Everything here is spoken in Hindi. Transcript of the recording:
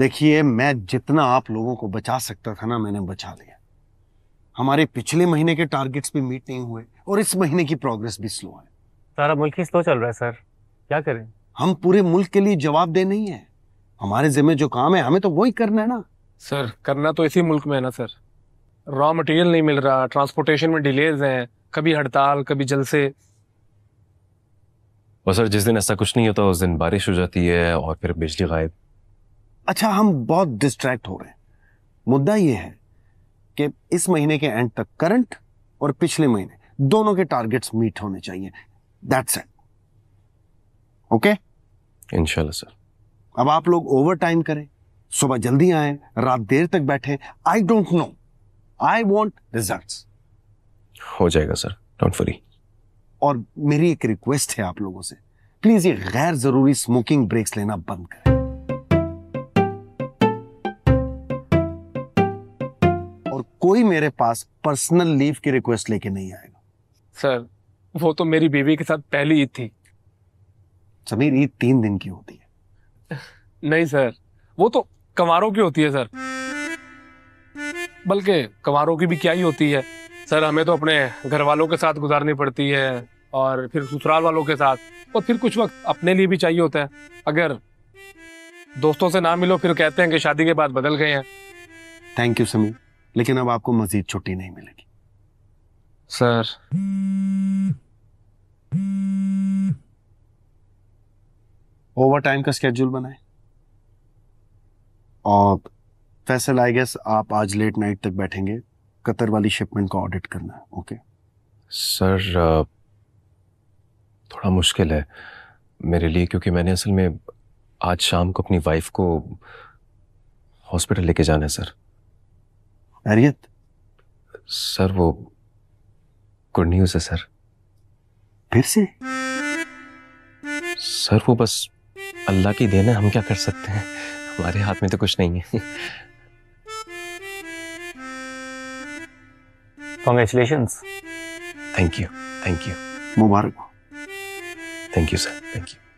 देखिए, मैं जितना आप लोगों को बचा सकता था ना, मैंने बचा लिया। हमारे पिछले महीने के टारगेट्स भी मीट नहीं हुए और इस महीने की प्रोग्रेस भी स्लो है। सारा मुल्क ही स्लो चल रहा है सर, क्या करें? हम पूरे मुल्क के लिए जवाबदेह नहीं है। हमारे जिम्मे जो काम है हमें तो वही करना है ना सर। करना तो इसी मुल्क में है ना सर। रॉ मटेरियल नहीं मिल रहा, ट्रांसपोर्टेशन में डिलेज हैं, कभी हड़ताल कभी जलसे। और सर जिस दिन ऐसा कुछ नहीं होता उस दिन बारिश हो जाती है और फिर बिजली गायब। अच्छा, हम बहुत डिस्ट्रैक्ट हो रहे हैं। मुद्दा ये है कि इस महीने के एंड तक करंट और पिछले महीने दोनों के टारगेट्स मीट होने चाहिए। That's it. ओके, इंशाल्लाह सर। अब आप लोग ओवर टाइम करें, सुबह जल्दी आए, रात देर तक बैठे, I don't know, I want results. हो जाएगा सर, डोंट वरी। और मेरी एक रिक्वेस्ट है आप लोगों से, प्लीज ये गैर जरूरी स्मोकिंग ब्रेक्स लेना बंद करें। और कोई मेरे पास पर्सनल लीव की रिक्वेस्ट लेके नहीं आएगा। सर वो तो मेरी बीवी के साथ पहली ईद थी। समीर, ईद 3 दिन की होती है। नहीं सर, वो तो कंवारों की होती है सर। बल्कि कंवारों की भी क्या ही होती है सर, हमें तो अपने घर वालों के साथ गुजारनी पड़ती है और फिर ससुराल वालों के साथ, और फिर कुछ वक्त अपने लिए भी चाहिए होता है। अगर दोस्तों से ना मिलो फिर कहते हैं कि शादी के बाद बदल गए हैं। थैंक यू समीर, लेकिन अब आपको मजीद छुट्टी नहीं मिलेगी सर। ओवर टाइम का स्केड्यूल बनाए और फैसल, आई गेस आप आज लेट नाइट तक बैठेंगे, कतर वाली शिपमेंट का ऑडिट करना है। ओके सर, थोड़ा मुश्किल है मेरे लिए क्योंकि मैंने असल में आज शाम को अपनी वाइफ को हॉस्पिटल लेके जाना है सर। अरियत सर, वो गुड न्यूज़ है सर। फिर से सर, वो बस अल्लाह की देन है, हम क्या कर सकते हैं, हमारे हाथ में तो कुछ नहीं है। Congratulations. Thank you. Thank you. मुबारक हो। Thank you sir. Thank you.